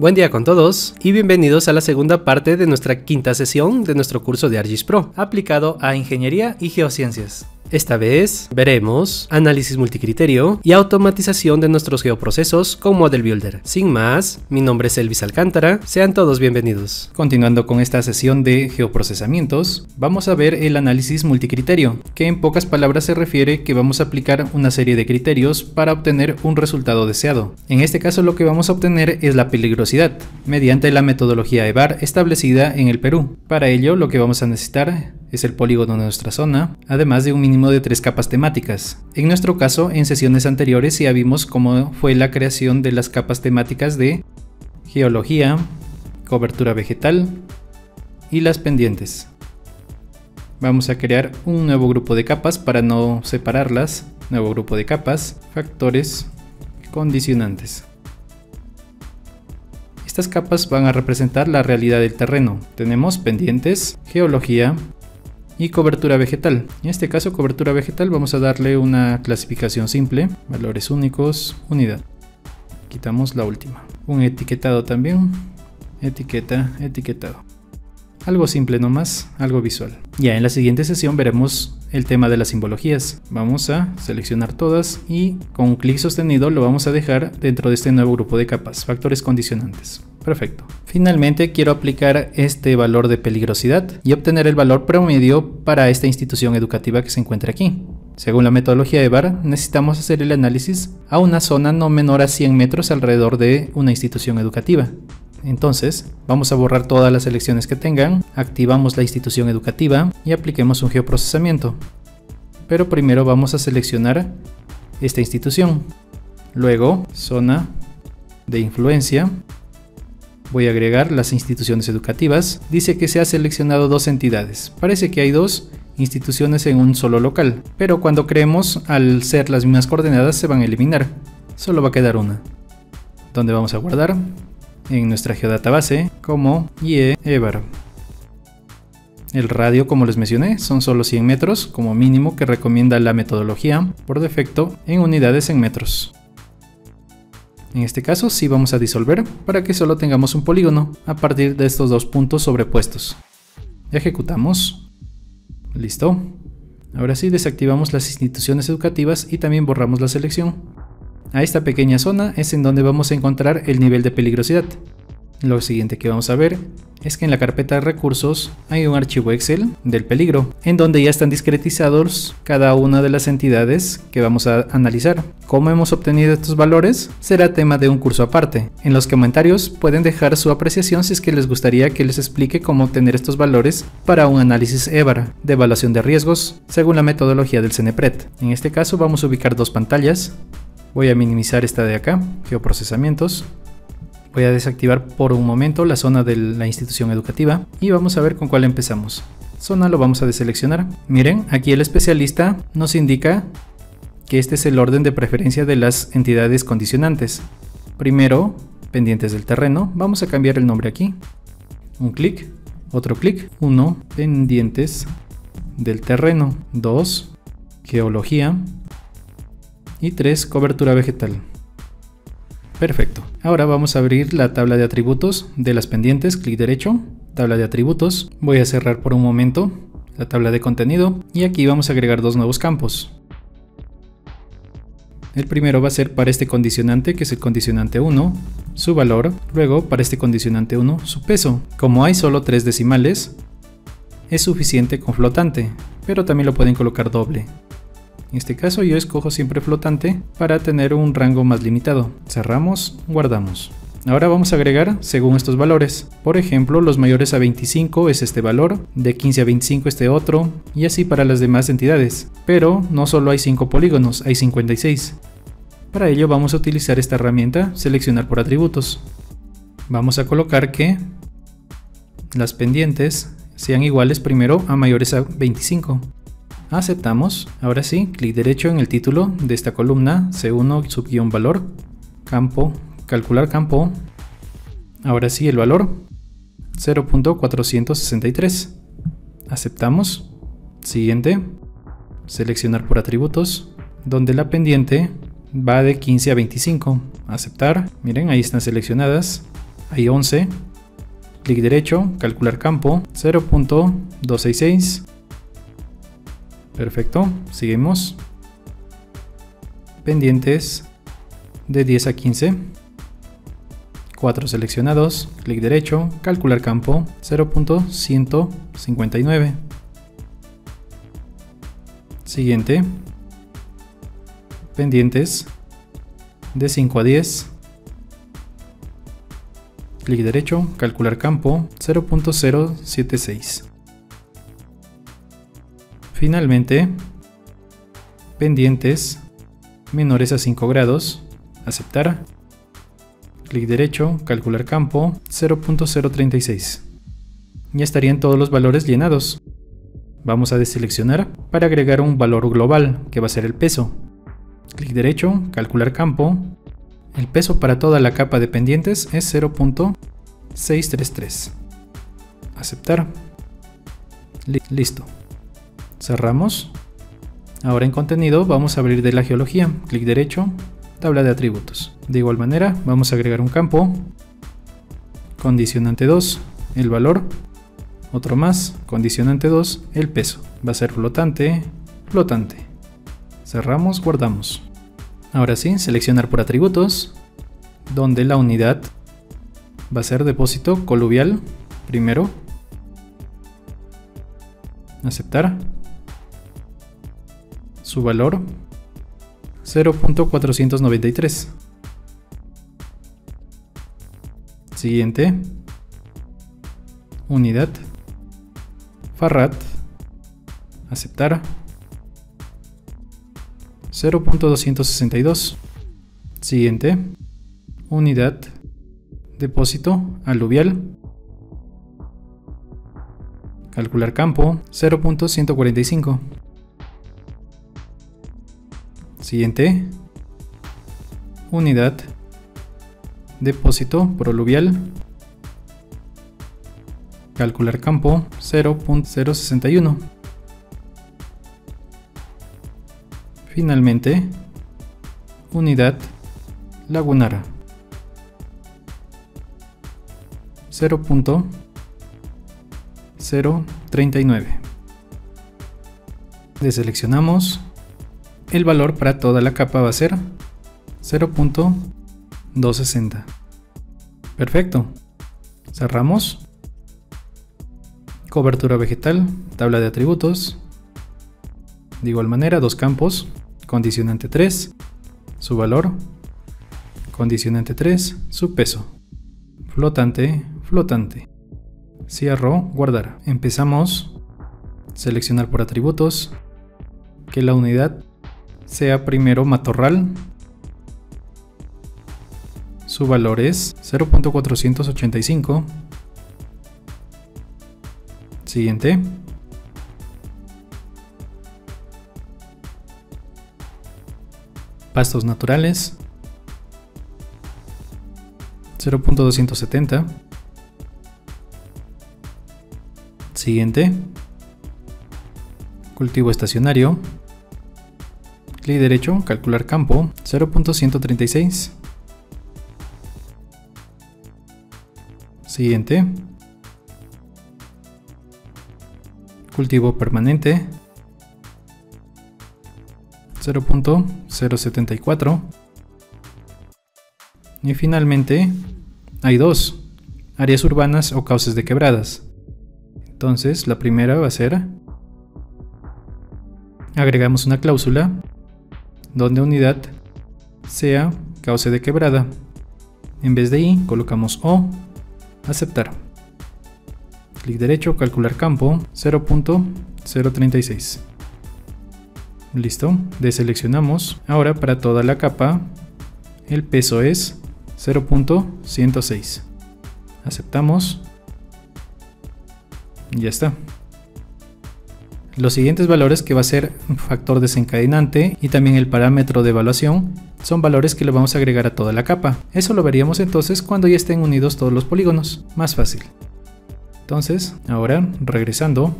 Buen día con todos y bienvenidos a la segunda parte de nuestra quinta sesión de nuestro curso de ArcGIS Pro, aplicado a Ingeniería y Geociencias. Esta vez veremos análisis multicriterio y automatización de nuestros geoprocesos con Model Builder. Sin más, mi nombre es Elvis Alcántara, sean todos bienvenidos. Continuando con esta sesión de geoprocesamientos, vamos a ver el análisis multicriterio, que en pocas palabras se refiere que vamos a aplicar una serie de criterios para obtener un resultado deseado. En este caso lo que vamos a obtener es la peligrosidad, mediante la metodología EVAR establecida en el Perú. Para ello lo que vamos a necesitar es el polígono de nuestra zona, además de un mínimo de 3 capas temáticas. En nuestro caso, en sesiones anteriores ya vimos cómo fue la creación de las capas temáticas de geología, cobertura vegetal y las pendientes. Vamos a crear un nuevo grupo de capas para no separarlas, nuevo grupo de capas, factores, condicionantes. Estas capas van a representar la realidad del terreno. Tenemos pendientes, geología y cobertura vegetal. En este caso, cobertura vegetal, vamos a darle una clasificación simple, valores únicos, unidad. Quitamos la última. Un etiquetado también, etiqueta, etiquetado. Algo simple nomás, algo visual. Ya en la siguiente sesión veremos el tema de las simbologías. Vamos a seleccionar todas y con un clic sostenido lo vamos a dejar dentro de este nuevo grupo de capas, factores condicionantes. Perfecto. Finalmente quiero aplicar este valor de peligrosidad y obtener el valor promedio para esta institución educativa que se encuentra aquí. Según la metodología EVAR, necesitamos hacer el análisis a una zona no menor a 100 metros alrededor de una institución educativa. Entonces, vamos a borrar todas las selecciones que tengan, activamos la institución educativa y apliquemos un geoprocesamiento. Pero primero vamos a seleccionar esta institución. Luego, zona de influencia. Voy a agregar las instituciones educativas. Dice que se ha seleccionado 2 entidades. Parece que hay 2 instituciones en un solo local, pero cuando creemos, al ser las mismas coordenadas, se van a eliminar. Solo va a quedar una. ¿Dónde vamos a guardar? En nuestra geodatabase como EVAR. El radio, como les mencioné, son solo 100 metros como mínimo que recomienda la metodología por defecto en unidades en metros. En este caso sí vamos a disolver para que solo tengamos un polígono a partir de estos 2 puntos sobrepuestos. Ejecutamos. Listo. Ahora sí desactivamos las instituciones educativas y también borramos la selección. A esta pequeña zona es en donde vamos a encontrar el nivel de peligrosidad. Lo siguiente que vamos a ver es que en la carpeta de recursos hay un archivo Excel del peligro, en donde ya están discretizados cada una de las entidades que vamos a analizar. ¿Cómo hemos obtenido estos valores? Será tema de un curso aparte. En los comentarios pueden dejar su apreciación si es que les gustaría que les explique cómo obtener estos valores para un análisis EVAR de evaluación de riesgos según la metodología del CENEPRED. En este caso vamos a ubicar 2 pantallas. Voy a minimizar esta de acá, geoprocesamientos. Voy a desactivar por un momento la zona de la institución educativa y vamos a ver con cuál empezamos. Zona lo vamos a deseleccionar. Miren, aquí el especialista nos indica que este es el orden de preferencia de las entidades condicionantes. Primero, pendientes del terreno. Vamos a cambiar el nombre aquí. Un clic, otro clic. 1, pendientes del terreno. 2, geología. Y 3, cobertura vegetal. Perfecto. Ahora vamos a abrir la tabla de atributos de las pendientes. Clic derecho, tabla de atributos. Voy a cerrar por un momento la tabla de contenido y aquí vamos a agregar 2 nuevos campos. El primero va a ser para este condicionante, que es el condicionante 1, su valor. Luego para este condicionante 1, su peso. Como hay solo 3 decimales, es suficiente con flotante, pero también lo pueden colocar doble. En este caso yo escojo siempre flotante para tener un rango más limitado. Cerramos, guardamos. Ahora vamos a agregar según estos valores. Por ejemplo, los mayores a 25 es este valor, de 15 a 25 este otro, y así para las demás entidades. Pero no solo hay 5 polígonos, hay 56. Para ello vamos a utilizar esta herramienta, seleccionar por atributos. Vamos a colocar que las pendientes sean iguales primero a mayores a 25. Aceptamos. Ahora sí, clic derecho en el título de esta columna, C1, sub-valor, campo, calcular campo. Ahora sí, el valor, 0.463. Aceptamos. Siguiente. Seleccionar por atributos, donde la pendiente va de 15 a 25. Aceptar. Miren, ahí están seleccionadas. Ahí 11. Clic derecho, calcular campo, 0.266. Perfecto, seguimos. Pendientes de 10 a 15. 4 seleccionados, clic derecho, calcular campo, 0.159. Siguiente. Pendientes de 5 a 10. Clic derecho, calcular campo, 0.076. Finalmente, pendientes menores a 5 grados, aceptar. Clic derecho, calcular campo, 0.036. Ya estarían todos los valores llenados. Vamos a deseleccionar para agregar un valor global, que va a ser el peso. Clic derecho, calcular campo. El peso para toda la capa de pendientes es 0.633. Aceptar. Listo. Cerramos. Ahora en contenido vamos a abrir de la geología. Clic derecho, tabla de atributos. De igual manera vamos a agregar un campo. Condicionante 2, el valor. Otro más, condicionante 2, el peso. Va a ser flotante, flotante. Cerramos, guardamos. Ahora sí, seleccionar por atributos, donde la unidad va a ser depósito coluvial primero. Aceptar. Su valor 0.493. Siguiente. Unidad. Farrad. Aceptar. 0.262. Siguiente. Unidad. Depósito aluvial. Calcular campo 0.145. Siguiente. Unidad. Depósito proluvial. Calcular campo 0.061. Finalmente, unidad lagunar 0.039. Deseleccionamos. El valor para toda la capa va a ser 0.260. Perfecto. Cerramos. Cobertura vegetal, tabla de atributos. De igual manera, dos campos. Condicionante 3, su valor. Condicionante 3, su peso. Flotante, flotante. Cierro, guardar. Empezamos. Seleccionar por atributos. Que la unidad sea primero matorral. Su valor es 0.485. Siguiente. Pastos naturales 0.270. Siguiente. Cultivo estacionario. Clic derecho, calcular campo 0.136. Siguiente. Cultivo permanente 0.074. Y finalmente hay dos áreas urbanas o cauces de quebradas. Entonces la primera va a ser, agregamos una cláusula donde unidad sea cauce de quebrada. En vez de I colocamos O. Aceptar. Clic derecho, calcular campo 0.036. Listo, deseleccionamos. Ahora para toda la capa el peso es 0.106. Aceptamos. Ya está. Los siguientes valores, que va a ser un factor desencadenante y también el parámetro de evaluación, son valores que le vamos a agregar a toda la capa. Eso lo veríamos entonces cuando ya estén unidos todos los polígonos, más fácil. Entonces ahora, regresando,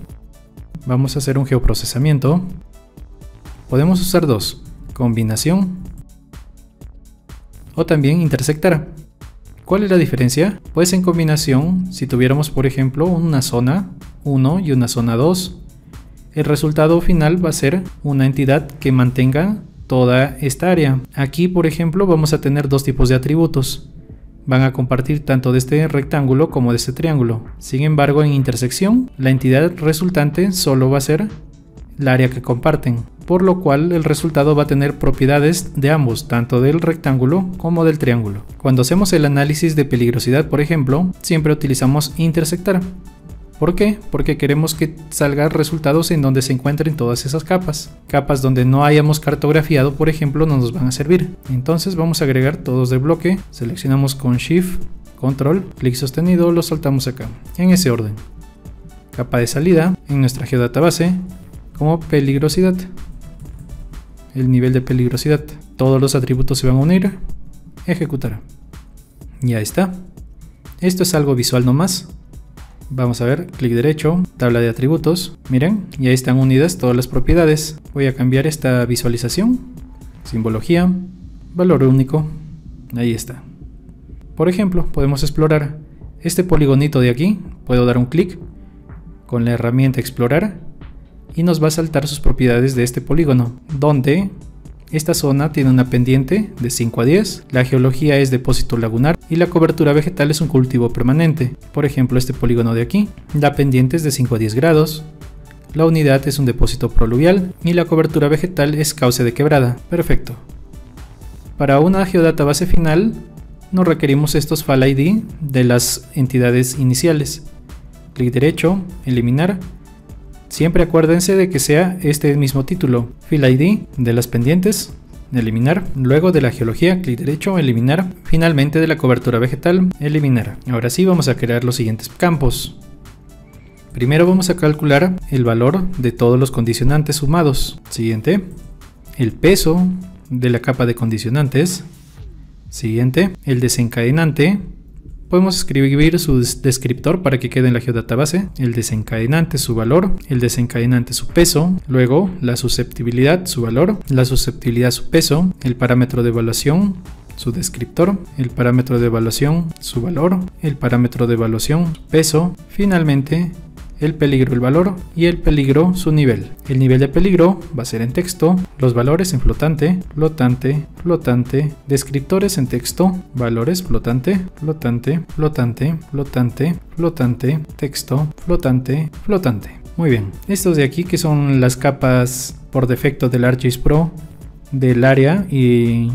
vamos a hacer un geoprocesamiento. Podemos usar dos, combinación o también intersectar. ¿Cuál es la diferencia? Pues en combinación, si tuviéramos por ejemplo una zona 1 y una zona 2, el resultado final va a ser una entidad que mantenga toda esta área. Aquí por ejemplo vamos a tener dos tipos de atributos. Van a compartir tanto de este rectángulo como de este triángulo. Sin embargo, en intersección, la entidad resultante solo va a ser la área que comparten, por lo cual el resultado va a tener propiedades de ambos, tanto del rectángulo como del triángulo. Cuando hacemos el análisis de peligrosidad, por ejemplo, siempre utilizamos intersectar. ¿Por qué? Porque queremos que salgan resultados en donde se encuentren todas esas capas. Capas donde no hayamos cartografiado, por ejemplo, no nos van a servir. Entonces vamos a agregar todos del bloque, seleccionamos con Shift, Control, clic sostenido, lo soltamos acá, en ese orden. Capa de salida, en nuestra geodatabase, como peligrosidad. El nivel de peligrosidad. Todos los atributos se van a unir, ejecutar. Ya está. Esto es algo visual nomás. Vamos a ver, clic derecho, tabla de atributos. Miren, ya están unidas todas las propiedades. Voy a cambiar esta visualización. Simbología, valor único. Ahí está. Por ejemplo, podemos explorar este poligonito de aquí. Puedo dar un clic con la herramienta explorar y nos va a saltar sus propiedades de este polígono, donde esta zona tiene una pendiente de 5 a 10, la geología es depósito lagunar y la cobertura vegetal es un cultivo permanente. Por ejemplo, este polígono de aquí, la pendiente es de 5 a 10 grados, la unidad es un depósito proluvial y la cobertura vegetal es cauce de quebrada. Perfecto. Para una geodatabase final, no requerimos estos file ID de las entidades iniciales. Clic derecho, eliminar. Siempre acuérdense de que sea este mismo título, File ID de las pendientes, eliminar, luego de la geología, clic derecho, eliminar, finalmente de la cobertura vegetal, eliminar. Ahora sí vamos a crear los siguientes campos. Primero vamos a calcular el valor de todos los condicionantes sumados. Siguiente, el peso de la capa de condicionantes. Siguiente, el desencadenante. Podemos escribir su descriptor para que quede en la geodatabase, el desencadenante, su valor, el desencadenante, su peso, luego la susceptibilidad, su valor, la susceptibilidad, su peso, el parámetro de evaluación, su descriptor, el parámetro de evaluación, su valor, el parámetro de evaluación, su peso, finalmente el peligro, el valor y el peligro, su nivel. El nivel de peligro va a ser en texto, los valores en flotante, flotante, flotante, descriptores en texto, valores flotante, flotante, flotante, flotante, flotante, texto, flotante, flotante. Muy bien, estos de aquí que son las capas por defecto del ArcGIS Pro del área y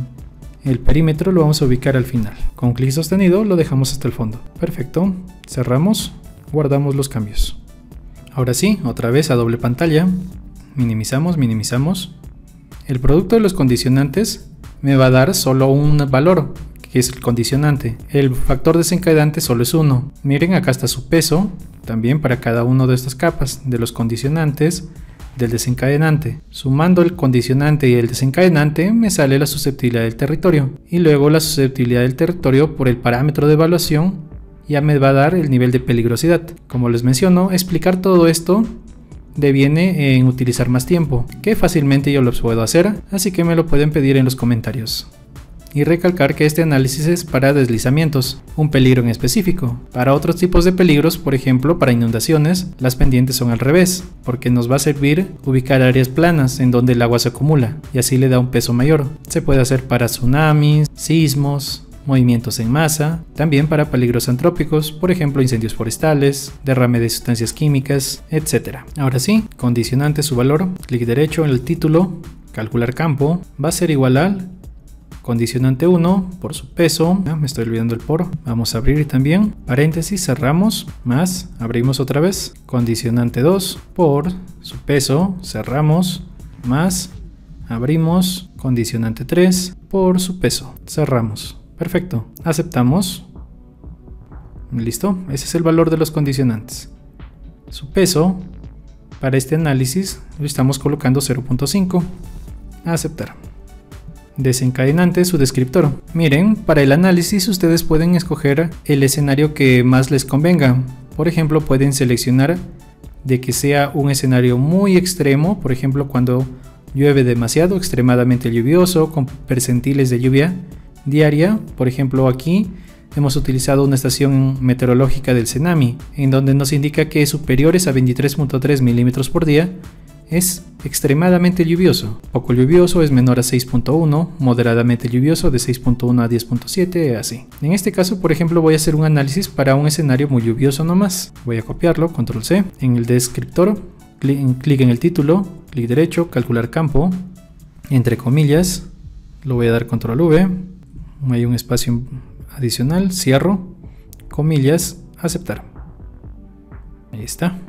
el perímetro lo vamos a ubicar al final. Con clic sostenido lo dejamos hasta el fondo. Perfecto, cerramos, guardamos los cambios. Ahora sí, otra vez a doble pantalla, minimizamos, minimizamos. El producto de los condicionantes me va a dar solo un valor, que es el condicionante. El factor desencadenante solo es 1. Miren, acá está su peso, también para cada uno de estas capas, de los condicionantes, del desencadenante. Sumando el condicionante y el desencadenante me sale la susceptibilidad del territorio. Y luego la susceptibilidad del territorio por el parámetro de evaluación ya me va a dar el nivel de peligrosidad. Como les menciono, explicar todo esto deviene en utilizar más tiempo, que fácilmente yo lo puedo hacer, así que me lo pueden pedir en los comentarios. Y recalcar que este análisis es para deslizamientos, un peligro en específico. Para otros tipos de peligros, por ejemplo para inundaciones, las pendientes son al revés, porque nos va a servir ubicar áreas planas en donde el agua se acumula, y así le da un peso mayor. Se puede hacer para tsunamis, sismos, movimientos en masa, también para peligros antrópicos, por ejemplo incendios forestales, derrame de sustancias químicas, etc. Ahora sí, condicionante, su valor, clic derecho en el título, calcular campo, va a ser igual al condicionante 1 por su peso, me estoy olvidando el por, vamos a abrir también, paréntesis, cerramos, más, abrimos otra vez, condicionante 2 por su peso, cerramos, más, abrimos, condicionante 3 por su peso, cerramos. Perfecto, aceptamos. Listo, ese es el valor de los condicionantes. Su peso, para este análisis lo estamos colocando 0.5. Aceptar. Desencadenante, su descriptor. Miren, para el análisis ustedes pueden escoger el escenario que más les convenga. Por ejemplo, pueden seleccionar de que sea un escenario muy extremo, por ejemplo cuando llueve demasiado, extremadamente lluvioso, con percentiles de lluvia diaria, por ejemplo aquí hemos utilizado una estación meteorológica del Senami, en donde nos indica que superiores a 23.3 milímetros por día es extremadamente lluvioso, poco lluvioso es menor a 6.1, moderadamente lluvioso de 6.1 a 10.7, así. En este caso, por ejemplo, voy a hacer un análisis para un escenario muy lluvioso nomás. Voy a copiarlo, control C, en el descriptor, clic en el título, clic derecho, calcular campo, entre comillas, lo voy a dar control V, hay un espacio adicional, cierro, comillas, aceptar. Ahí está.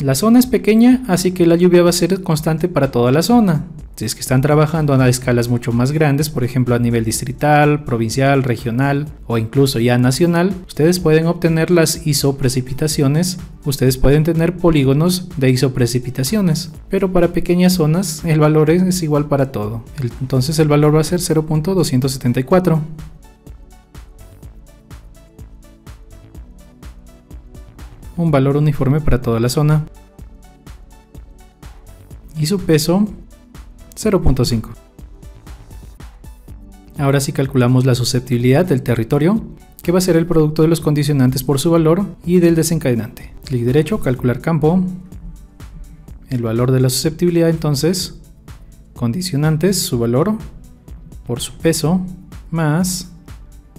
La zona es pequeña, así que la lluvia va a ser constante para toda la zona. Si es que están trabajando a escalas mucho más grandes, por ejemplo a nivel distrital, provincial, regional o incluso ya nacional, ustedes pueden obtener las isoprecipitaciones, ustedes pueden tener polígonos de isoprecipitaciones, pero para pequeñas zonas el valor es igual para todo. Entonces el valor va a ser 0.274. Un valor uniforme para toda la zona. Y su peso 0.5. Ahora sí calculamos la susceptibilidad del territorio, que va a ser el producto de los condicionantes por su valor y del desencadenante. Clic derecho, calcular campo. El valor de la susceptibilidad, entonces, condicionantes, su valor por su peso, más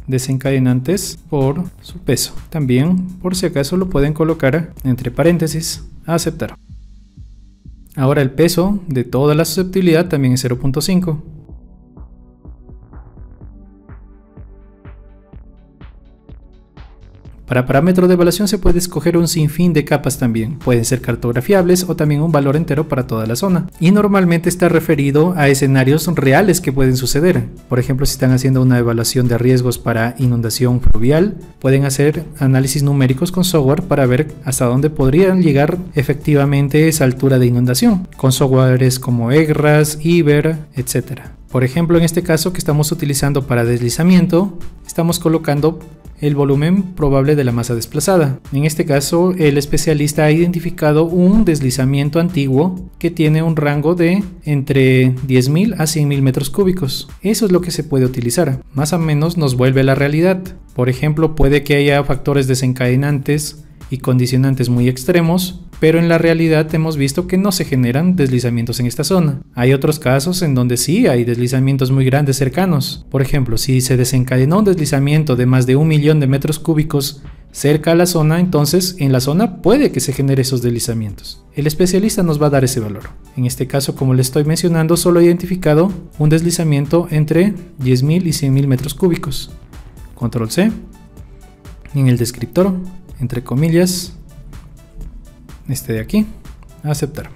desencadenantes por su peso. También, por si acaso, lo pueden colocar entre paréntesis, aceptar. Ahora el peso de toda la susceptibilidad también es 0.5. Para parámetros de evaluación se puede escoger un sinfín de capas también, pueden ser cartografiables o también un valor entero para toda la zona. Y normalmente está referido a escenarios reales que pueden suceder. Por ejemplo, si están haciendo una evaluación de riesgos para inundación fluvial, pueden hacer análisis numéricos con software para ver hasta dónde podrían llegar efectivamente esa altura de inundación, con softwares como HEC-RAS, IBER, etc. Por ejemplo, en este caso que estamos utilizando para deslizamiento, estamos colocando el volumen probable de la masa desplazada. En este caso, el especialista ha identificado un deslizamiento antiguo que tiene un rango de entre 10.000 a 100.000 metros cúbicos. Eso es lo que se puede utilizar. Más o menos nos vuelve a la realidad. Por ejemplo, puede que haya factores desencadenantes y condicionantes muy extremos, pero en la realidad hemos visto que no se generan deslizamientos en esta zona. Hay otros casos en donde sí hay deslizamientos muy grandes cercanos. Por ejemplo, si se desencadenó un deslizamiento de más de 1 millón de metros cúbicos cerca a la zona, entonces en la zona puede que se genere esos deslizamientos. El especialista nos va a dar ese valor. En este caso, como le estoy mencionando, solo he identificado un deslizamiento entre 10.000 y 100.000 metros cúbicos. Control C. En el descriptor, entre comillas, este de aquí, aceptar.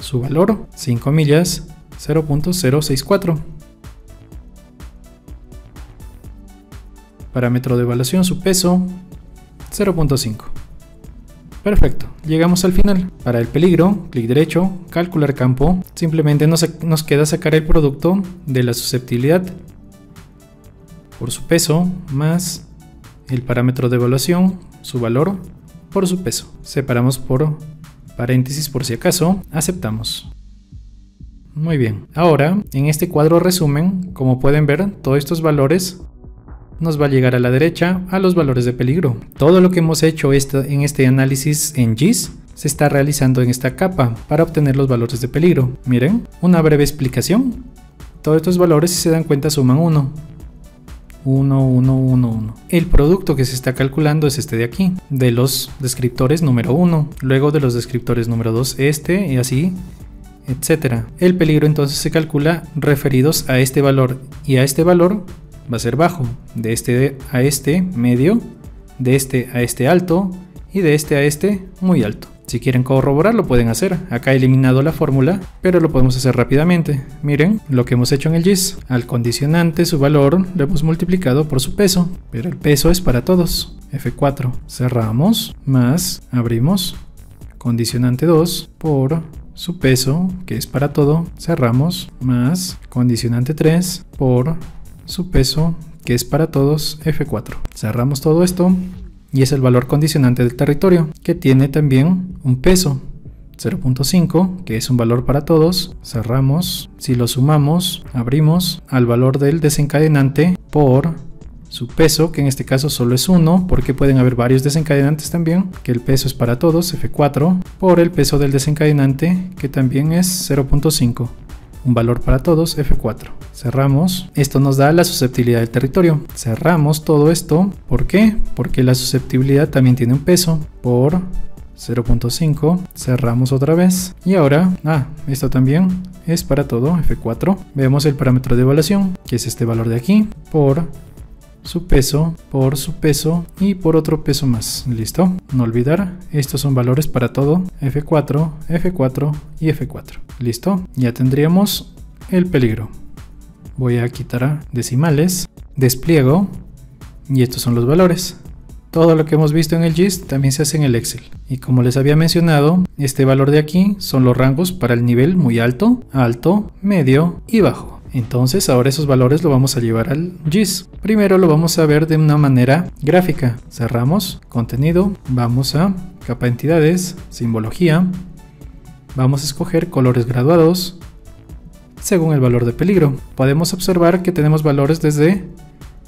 Su valor, 5 millas, 0.064. Parámetro de evaluación, su peso, 0.5. Perfecto, llegamos al final. Para el peligro, clic derecho, calcular campo. Simplemente nos queda sacar el producto de la susceptibilidad por su peso, más el parámetro de evaluación, su valor por su peso. Separamos por paréntesis por si acaso, aceptamos. Muy bien, ahora en este cuadro resumen, como pueden ver, todos estos valores nos va a llegar a la derecha a los valores de peligro. Todo lo que hemos hecho en este análisis en GIS se está realizando en esta capa para obtener los valores de peligro. Miren, una breve explicación. Todos estos valores, si se dan cuenta, suman 1. 1, 1, 1, 1. El producto que se está calculando es este de aquí, de los descriptores número 1, luego de los descriptores número 2, este y así, etcétera. El peligro entonces se calcula referidos a este valor, y a este valor va a ser bajo, de este a este medio, de este a este alto y de este a este muy alto. Si quieren corroborar lo pueden hacer, acá he eliminado la fórmula, pero lo podemos hacer rápidamente. Miren lo que hemos hecho en el GIS, al condicionante su valor lo hemos multiplicado por su peso, pero el peso es para todos. F4, cerramos, más, abrimos, condicionante 2 por su peso, que es para todo, cerramos, más, condicionante 3 por su peso, que es para todos, F4, cerramos todo esto. Y es el valor condicionante del territorio, que tiene también un peso, 0.5, que es un valor para todos, cerramos, si lo sumamos, abrimos al valor del desencadenante por su peso, que en este caso solo es 1, porque pueden haber varios desencadenantes también, que el peso es para todos, F4, por el peso del desencadenante, que también es 0.5. Un valor para todos, F4. Cerramos. Esto nos da la susceptibilidad del territorio. Cerramos todo esto. ¿Por qué? Porque la susceptibilidad también tiene un peso por 0.5. Cerramos otra vez. Y ahora, esto también es para todo, F4. Vemos el parámetro de evaluación, que es este valor de aquí, por su peso, por su peso y por otro peso más. Listo, no olvidar, estos son valores para todo, F4, F4 y F4. Listo, ya tendríamos el peligro. Voy a quitar decimales, despliego y estos son los valores. Todo lo que hemos visto en el GIS también se hace en el Excel. Y como les había mencionado, este valor de aquí son los rangos para el nivel muy alto, alto, medio y bajo. Entonces ahora esos valores lo vamos a llevar al GIS. Primero lo vamos a ver de una manera gráfica. Cerramos, contenido, vamos a capa entidades, simbología. Vamos a escoger colores graduados según el valor de peligro. Podemos observar que tenemos valores desde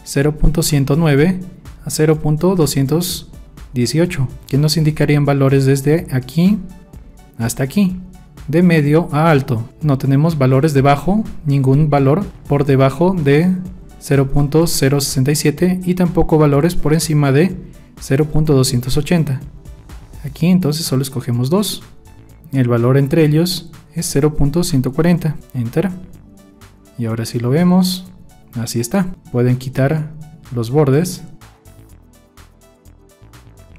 0.109 a 0.218, que nos indicarían valores desde aquí hasta aquí. De medio a alto, no tenemos valores de bajo, ningún valor por debajo de 0.067 y tampoco valores por encima de 0.280. Aquí entonces solo escogemos dos, el valor entre ellos es 0.140, enter, y ahora sí lo vemos, así está. Pueden quitar los bordes,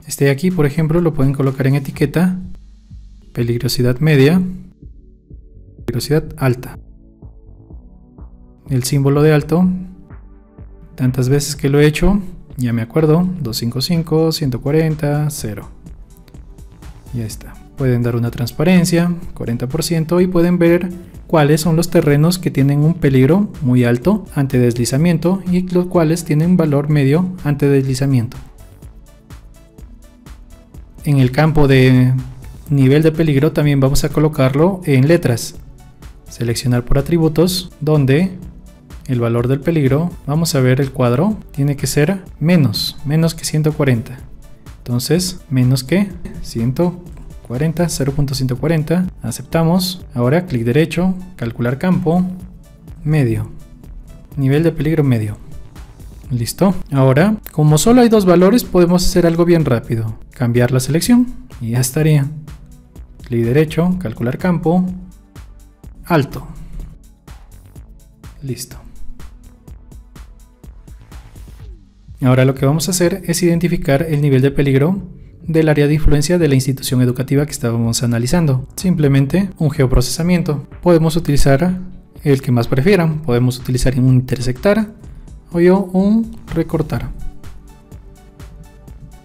este de aquí por ejemplo lo pueden colocar en etiqueta peligrosidad media, peligrosidad alta. El símbolo de alto, tantas veces que lo he hecho, ya me acuerdo, 255, 140, 0. Ya está. Pueden dar una transparencia, 40%, y pueden ver cuáles son los terrenos que tienen un peligro muy alto ante deslizamiento y los cuales tienen un valor medio ante deslizamiento. En el campo de nivel de peligro también vamos a colocarlo en letras, seleccionar por atributos, donde el valor del peligro, vamos a ver el cuadro, tiene que ser menos que 140, entonces menos que 140, 0.140, aceptamos, ahora clic derecho, calcular campo, medio, nivel de peligro medio. Listo, ahora como solo hay dos valores podemos hacer algo bien rápido, cambiar la selección y ya estaría. Clic derecho, calcular campo, alto. Listo. Ahora lo que vamos a hacer es identificar el nivel de peligro del área de influencia de la institución educativa que estábamos analizando. Simplemente un geoprocesamiento. Podemos utilizar el que más prefieran. Podemos utilizar un intersectar o un recortar.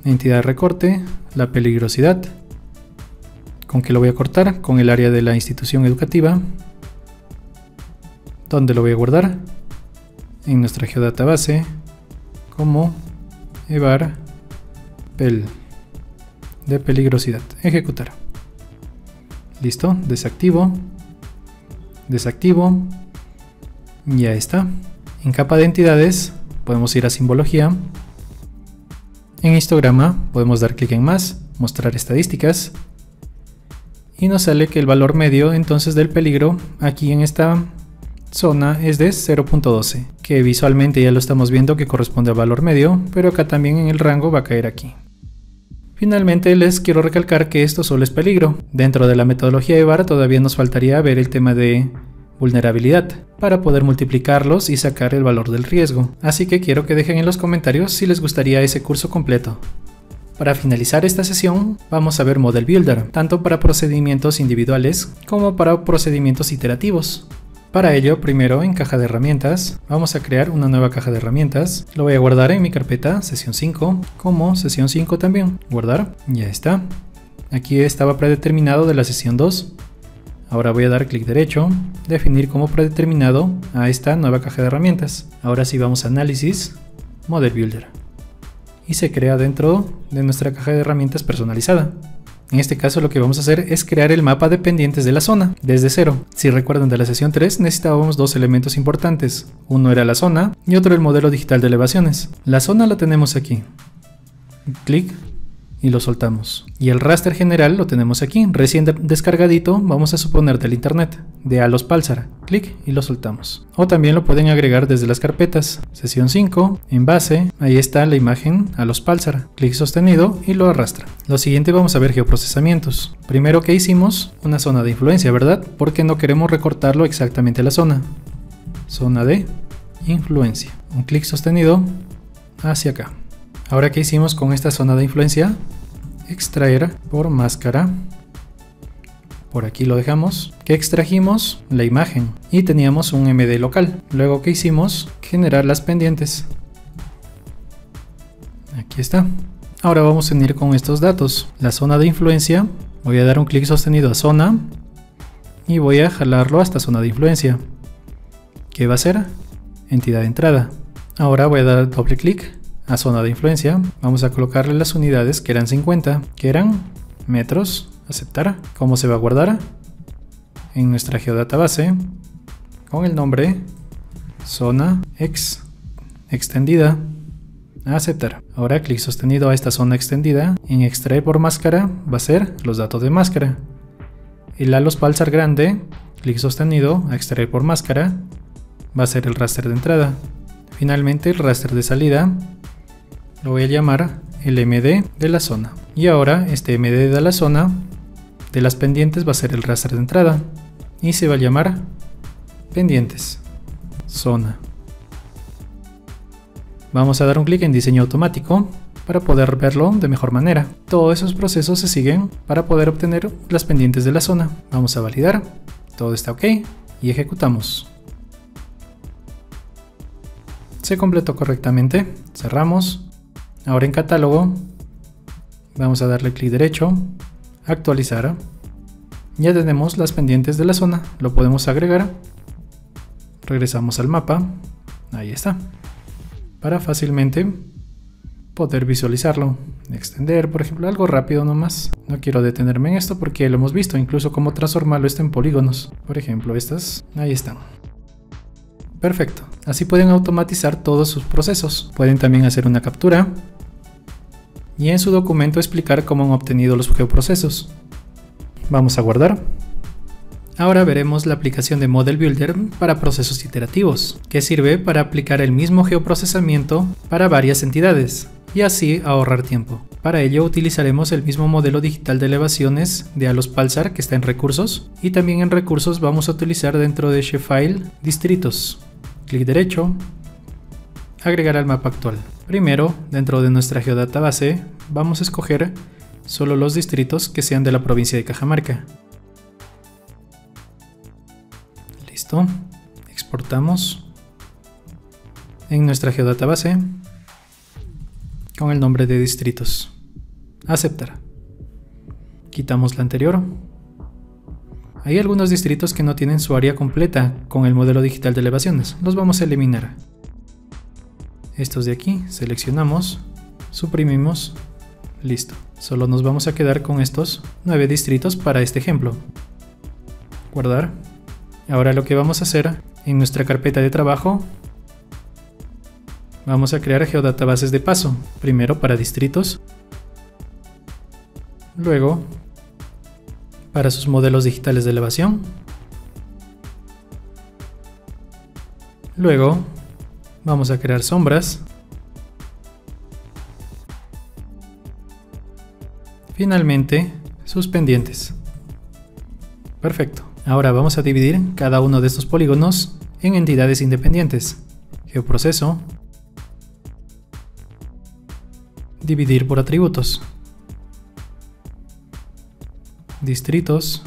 Entidad recorte, la peligrosidad. ¿Con qué lo voy a cortar? Con el área de la institución educativa. ¿Dónde lo voy a guardar? En nuestra geodatabase como EVAR PEL de peligrosidad. Ejecutar. Listo, desactivo. Desactivo. Ya está. En capa de entidades podemos ir a simbología. En histograma podemos dar clic en más, mostrar estadísticas. Y nos sale que el valor medio entonces del peligro aquí en esta zona es de 0.12, que visualmente ya lo estamos viendo que corresponde al valor medio, pero acá también en el rango va a caer aquí. Finalmente les quiero recalcar que esto solo es peligro. Dentro de la metodología EVAR todavía nos faltaría ver el tema de vulnerabilidad para poder multiplicarlos y sacar el valor del riesgo. Así que quiero que dejen en los comentarios si les gustaría ese curso completo. Para finalizar esta sesión vamos a ver Model Builder, tanto para procedimientos individuales como para procedimientos iterativos. Para ello primero en caja de herramientas, vamos a crear una nueva caja de herramientas, lo voy a guardar en mi carpeta sesión 5 como sesión 5 también, guardar, ya está. Aquí estaba predeterminado de la sesión 2, ahora voy a dar clic derecho, definir como predeterminado a esta nueva caja de herramientas. Ahora sí vamos a análisis, Model Builder. Y se crea dentro de nuestra caja de herramientas personalizada. En este caso lo que vamos a hacer es crear el mapa de pendientes de la zona, desde cero. Si recuerdan de la sesión 3, necesitábamos dos elementos importantes. Uno era la zona y otro el modelo digital de elevaciones. La zona la tenemos aquí. Clic y lo soltamos. Y el raster general lo tenemos aquí, recién descargadito, vamos a suponer del internet, de ALOS PALSAR. Clic y lo soltamos. O también lo pueden agregar desde las carpetas. Sesión 5, envase, ahí está la imagen ALOS PALSAR. Clic sostenido y lo arrastra. Lo siguiente vamos a ver geoprocesamientos. Primero que hicimos, una zona de influencia, ¿verdad? Porque no queremos recortarlo exactamente a la zona. Zona de influencia. Un clic sostenido hacia acá. Ahora, ¿qué hicimos con esta zona de influencia? Extraer por máscara. Por aquí lo dejamos. Que extrajimos la imagen y teníamos un MD local. Luego, ¿qué hicimos? Generar las pendientes. Aquí está. Ahora vamos a unir con estos datos. La zona de influencia. Voy a dar un clic sostenido a zona. Y voy a jalarlo hasta zona de influencia. ¿Qué va a ser? Entidad de entrada. Ahora voy a dar doble clic a zona de influencia, vamos a colocarle las unidades que eran 50, que eran metros, aceptar. ¿Cómo se va a guardar? En nuestra geodatabase con el nombre zona extendida, aceptar. Ahora clic sostenido a esta zona extendida, en extraer por máscara va a ser los datos de máscara. El ALOS PALSAR grande, clic sostenido a extraer por máscara, va a ser el raster de entrada. Finalmente el raster de salida lo voy a llamar el MD de la zona. Y ahora este MD de la zona de las pendientes va a ser el raster de entrada. Y se va a llamar pendientes, zona. Vamos a dar un clic en diseño automático para poder verlo de mejor manera. Todos esos procesos se siguen para poder obtener las pendientes de la zona. Vamos a validar. Todo está ok y ejecutamos. Se completó correctamente. Cerramos. Ahora en catálogo vamos a darle clic derecho, actualizar. Ya tenemos las pendientes de la zona, lo podemos agregar. Regresamos al mapa, ahí está, para fácilmente poder visualizarlo. Extender, por ejemplo, algo rápido nomás. No quiero detenerme en esto porque lo hemos visto, incluso cómo transformarlo esto en polígonos. Por ejemplo, estas, ahí están. Perfecto, así pueden automatizar todos sus procesos. Pueden también hacer una captura y en su documento explicar cómo han obtenido los geoprocesos. Vamos a guardar. Ahora veremos la aplicación de Model Builder para procesos iterativos, que sirve para aplicar el mismo geoprocesamiento para varias entidades y así ahorrar tiempo. Para ello utilizaremos el mismo modelo digital de elevaciones de ALOS PALSAR que está en recursos, y también en recursos vamos a utilizar dentro de Shapefile distritos. Clic derecho, agregar al mapa actual. Primero, dentro de nuestra geodatabase, vamos a escoger solo los distritos que sean de la provincia de Cajamarca. Listo, exportamos en nuestra geodatabase con el nombre de distritos, aceptar. Quitamos la anterior. Hay algunos distritos que no tienen su área completa con el modelo digital de elevaciones. Los vamos a eliminar. Estos de aquí, seleccionamos, suprimimos, listo. Solo nos vamos a quedar con estos 9 distritos para este ejemplo. Guardar. Ahora lo que vamos a hacer en nuestra carpeta de trabajo, vamos a crear geodatabases de paso. Primero para distritos, luego para sus modelos digitales de elevación, luego vamos a crear sombras, finalmente sus pendientes. Perfecto, ahora vamos a dividir cada uno de estos polígonos en entidades independientes. Geoproceso, dividir por atributos, distritos,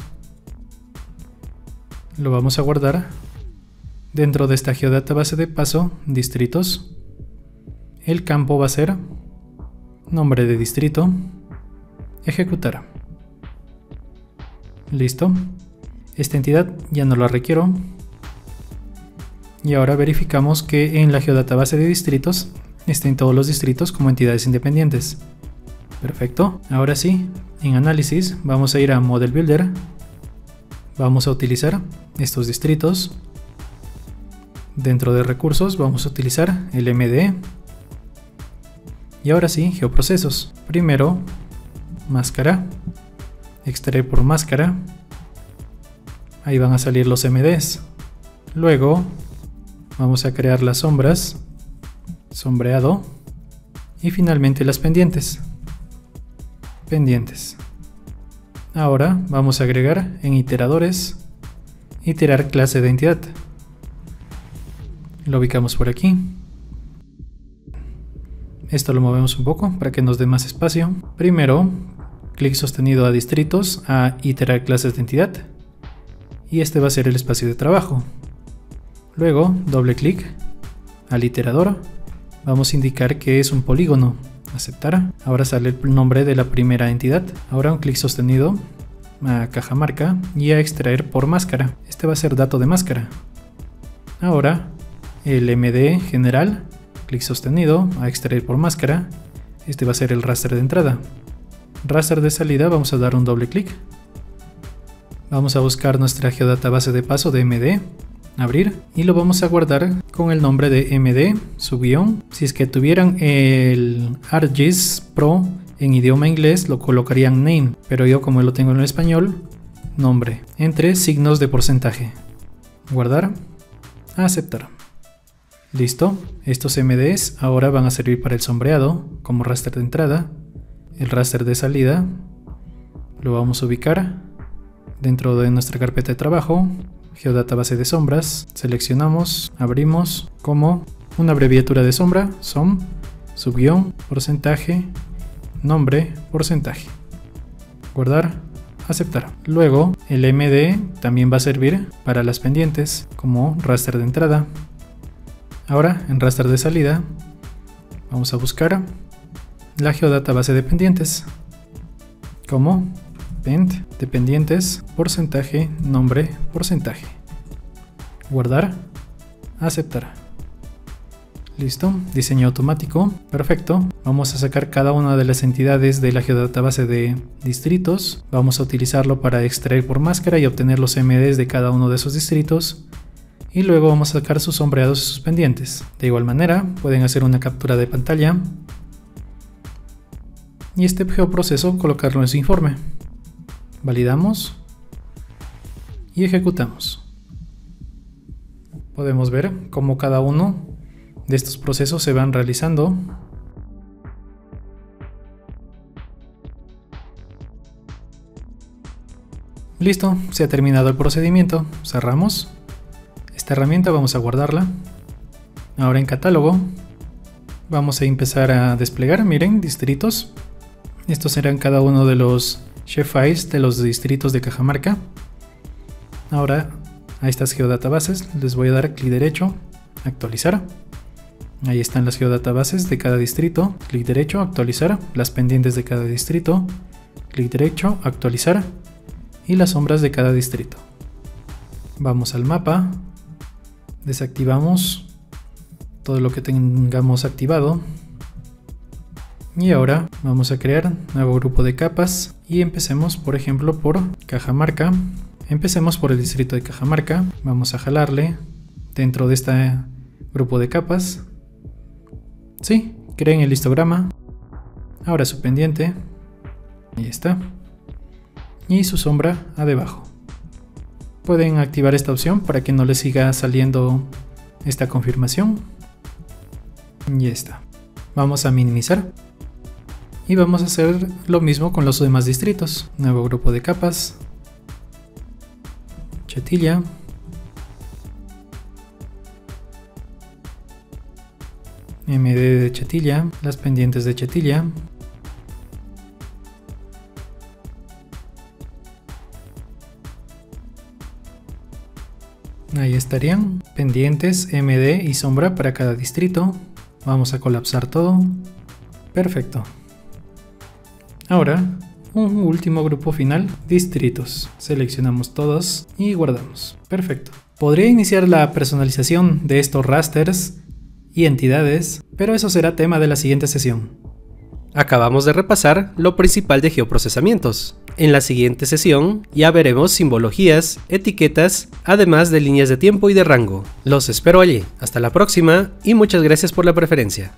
lo vamos a guardar dentro de esta geodatabase de paso, distritos. El campo va a ser nombre de distrito, ejecutar. Listo, esta entidad ya no la requiero. Y ahora verificamos que en la geodatabase de distritos estén todos los distritos como entidades independientes. Perfecto, ahora sí En análisis vamos a ir a Model Builder, vamos a utilizar estos distritos. Dentro de recursos vamos a utilizar el MDE. Y ahora sí, geoprocesos. Primero, máscara, extraer por máscara. Ahí van a salir los MDs. Luego vamos a crear las sombras, sombreado, y finalmente las pendientes. Ahora vamos a agregar en iteradores, iterar clase de entidad. Lo ubicamos por aquí. Esto lo movemos un poco para que nos dé más espacio. Primero, clic sostenido a distritos, a iterar clases de entidad. Y este va a ser el espacio de trabajo. Luego, doble clic al iterador. Vamos a indicar que es un polígono. Aceptar. Ahora sale el nombre de la primera entidad. Ahora un clic sostenido a caja marca y a extraer por máscara. Este va a ser dato de máscara. Ahora el MD general, clic sostenido a extraer por máscara. Este va a ser el raster de entrada. Raster de salida, vamos a dar un doble clic. Vamos a buscar nuestra geodata base de paso de MD, abrir, y lo vamos a guardar con el nombre de MD, su guión. Si es que tuvieran el ArcGIS Pro en idioma inglés, lo colocarían name, pero yo como lo tengo en español, nombre, entre signos de porcentaje. Guardar, aceptar. Listo, estos MDs ahora van a servir para el sombreado como raster de entrada. El raster de salida lo vamos a ubicar dentro de nuestra carpeta de trabajo, geodata base de sombras. Seleccionamos, abrimos como una abreviatura de sombra, SOM, subguión, porcentaje, nombre, porcentaje. Guardar, aceptar. Luego el MD también va a servir para las pendientes como raster de entrada. Ahora en raster de salida vamos a buscar la geodata base de pendientes como de pendientes, porcentaje, nombre, porcentaje. Guardar, aceptar. Listo, diseño automático, perfecto. Vamos a sacar cada una de las entidades de la geodatabase de distritos. Vamos a utilizarlo para extraer por máscara y obtener los MDs de cada uno de esos distritos. Y luego vamos a sacar sus sombreados y sus pendientes. De igual manera, pueden hacer una captura de pantalla. Y este geoproceso colocarlo en su informe. Validamos y ejecutamos. Podemos ver cómo cada uno de estos procesos se van realizando. Listo, se ha terminado el procedimiento. Cerramos. Esta herramienta vamos a guardarla. Ahora en catálogo vamos a empezar a desplegar, miren, distritos. Estos serán cada uno de los shapefiles de los distritos de Cajamarca. Ahora a estas geodatabases les voy a dar clic derecho, actualizar. Ahí están las geodatabases de cada distrito, clic derecho, actualizar. Las pendientes de cada distrito, clic derecho, actualizar. Y las sombras de cada distrito. Vamos al mapa, desactivamos todo lo que tengamos activado. Y ahora vamos a crear nuevo grupo de capas y empecemos por ejemplo por Cajamarca. Empecemos por el distrito de Cajamarca. Vamos a jalarle dentro de este grupo de capas. Sí, creen el histograma. Ahora su pendiente. Ahí está. Y su sombra a debajo. Pueden activar esta opción para que no les siga saliendo esta confirmación. Y está. Vamos a minimizar. Y vamos a hacer lo mismo con los demás distritos. Nuevo grupo de capas. Chetilla. MD de Chetilla. Las pendientes de Chetilla. Ahí estarían. Pendientes, MD y sombra para cada distrito. Vamos a colapsar todo. Perfecto. Ahora, un último grupo final, distritos. Seleccionamos todos y guardamos. Perfecto. Podría iniciar la personalización de estos rasters y entidades, pero eso será tema de la siguiente sesión. Acabamos de repasar lo principal de geoprocesamientos. En la siguiente sesión ya veremos simbologías, etiquetas, además de líneas de tiempo y de rango. Los espero allí. Hasta la próxima y muchas gracias por la preferencia.